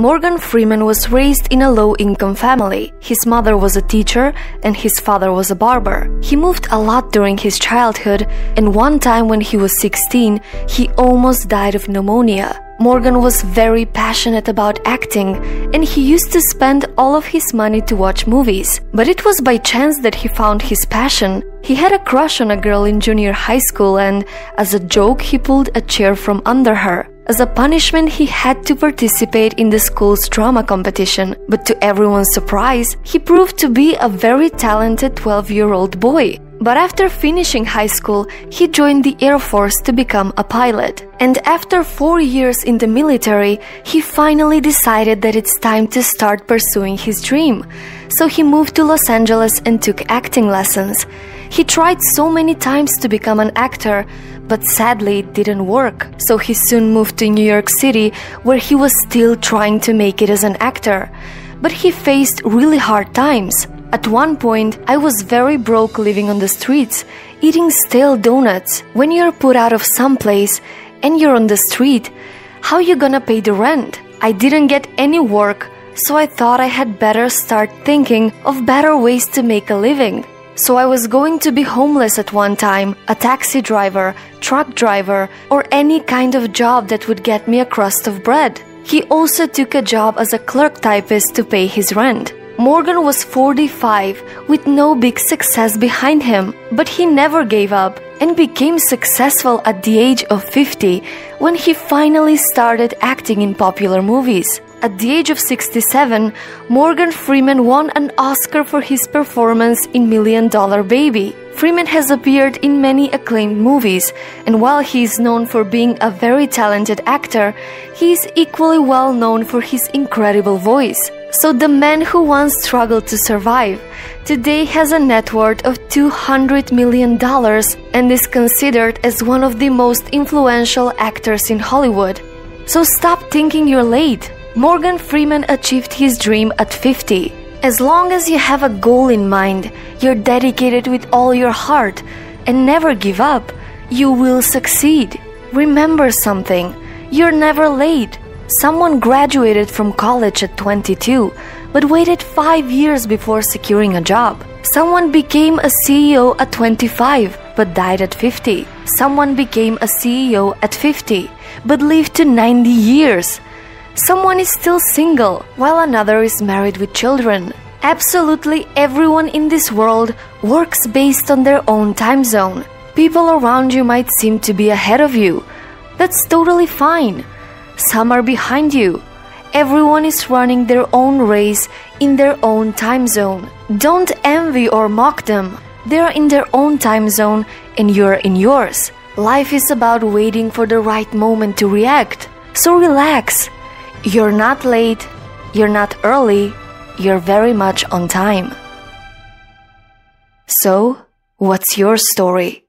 Morgan Freeman was raised in a low-income family. His mother was a teacher and his father was a barber. He moved a lot during his childhood, and one time when he was 16, he almost died of pneumonia. Morgan was very passionate about acting, and he used to spend all of his money to watch movies. But it was by chance that he found his passion. He had a crush on a girl in junior high school, and as a joke, he pulled a chair from under her. As a punishment, he had to participate in the school's drama competition, but to everyone's surprise, he proved to be a very talented 12-year-old boy. But after finishing high school, he joined the Air Force to become a pilot. And after 4 years in the military, he finally decided that it's time to start pursuing his dream. So he moved to Los Angeles and took acting lessons. He tried so many times to become an actor, but sadly it didn't work. So he soon moved to New York City, where he was still trying to make it as an actor. But he faced really hard times. At one point, I was very broke, living on the streets, eating stale donuts. When you're put out of someplace and you're on the street, how you gonna pay the rent? I didn't get any work, so I thought I had better start thinking of better ways to make a living. So I was going to be homeless at one time, a taxi driver, truck driver, or any kind of job that would get me a crust of bread. He also took a job as a clerk typist to pay his rent. Morgan was 45 with no big success behind him, but he never gave up and became successful at the age of 50 when he finally started acting in popular movies. At the age of 67, Morgan Freeman won an Oscar for his performance in Million Dollar Baby. Freeman has appeared in many acclaimed movies, and while he is known for being a very talented actor, he is equally well known for his incredible voice. So the man who once struggled to survive, today has a net worth of $200 million and is considered as one of the most influential actors in Hollywood. So stop thinking you're late. Morgan Freeman achieved his dream at 50. As long as you have a goal in mind, you're dedicated with all your heart, and never give up, you will succeed. Remember something, you're never late. Someone graduated from college at 22, but waited 5 years before securing a job. Someone became a CEO at 25, but died at 50. Someone became a CEO at 50, but lived to 90 years. Someone is still single, while another is married with children. Absolutely everyone in this world works based on their own time zone. People around you might seem to be ahead of you. That's totally fine. Some are behind you. Everyone is running their own race in their own time zone. Don't envy or mock them. They're in their own time zone and you're in yours. Life is about waiting for the right moment to react. So relax. You're not late, you're not early, you're very much on time. So, what's your story?